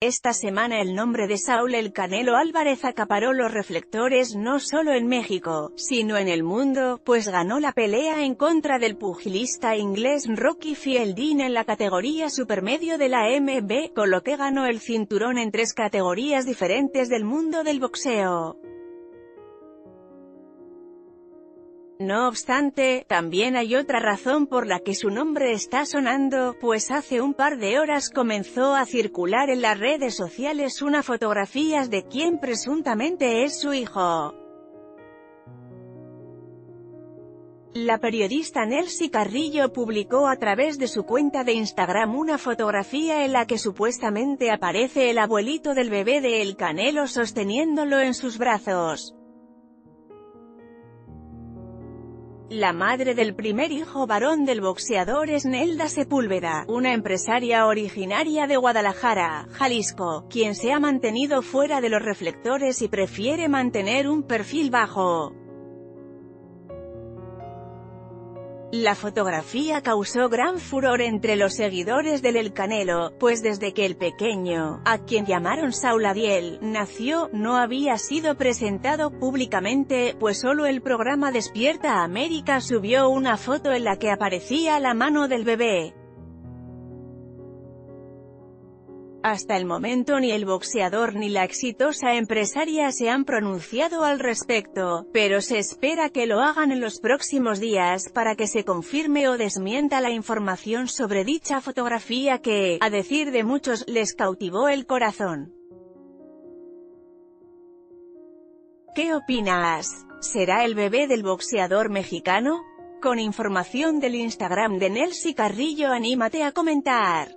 Esta semana el nombre de Saul El Canelo Álvarez acaparó los reflectores no solo en México, sino en el mundo, pues ganó la pelea en contra del pugilista inglés Rocky Fielding en la categoría supermedio de la MB, con lo que ganó el cinturón en 3 categorías diferentes del mundo del boxeo. No obstante, también hay otra razón por la que su nombre está sonando, pues hace un par de horas comenzó a circular en las redes sociales una fotografía de quien presuntamente es su hijo. La periodista Nelly Carrillo publicó a través de su cuenta de Instagram una fotografía en la que supuestamente aparece el abuelito del bebé de El Canelo sosteniéndolo en sus brazos. La madre del primer hijo varón del boxeador es Nelda Sepúlveda, una empresaria originaria de Guadalajara, Jalisco, quien se ha mantenido fuera de los reflectores y prefiere mantener un perfil bajo. La fotografía causó gran furor entre los seguidores del El Canelo, pues desde que el pequeño, a quien llamaron Saul Adiel, nació, no había sido presentado públicamente, pues solo el programa Despierta América subió una foto en la que aparecía la mano del bebé. Hasta el momento ni el boxeador ni la exitosa empresaria se han pronunciado al respecto, pero se espera que lo hagan en los próximos días para que se confirme o desmienta la información sobre dicha fotografía que, a decir de muchos, les cautivó el corazón. ¿Qué opinas? ¿Será el bebé del boxeador mexicano? Con información del Instagram de Nelly Carrillo, anímate a comentar.